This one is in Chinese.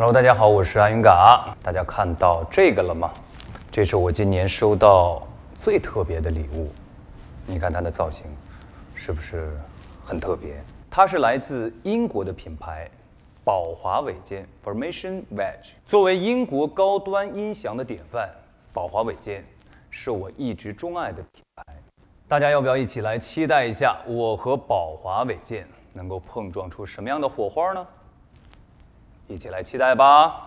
Hello， 大家好，我是阿云嘎。大家看到这个了吗？这是我今年收到最特别的礼物。你看它的造型，是不是很特别？它是来自英国的品牌宝华尾尖 （Formation Wedge）。作为英国高端音响的典范，宝华尾尖是我一直钟爱的品牌。大家要不要一起来期待一下，我和宝华尾尖能够碰撞出什么样的火花呢？一起来期待吧！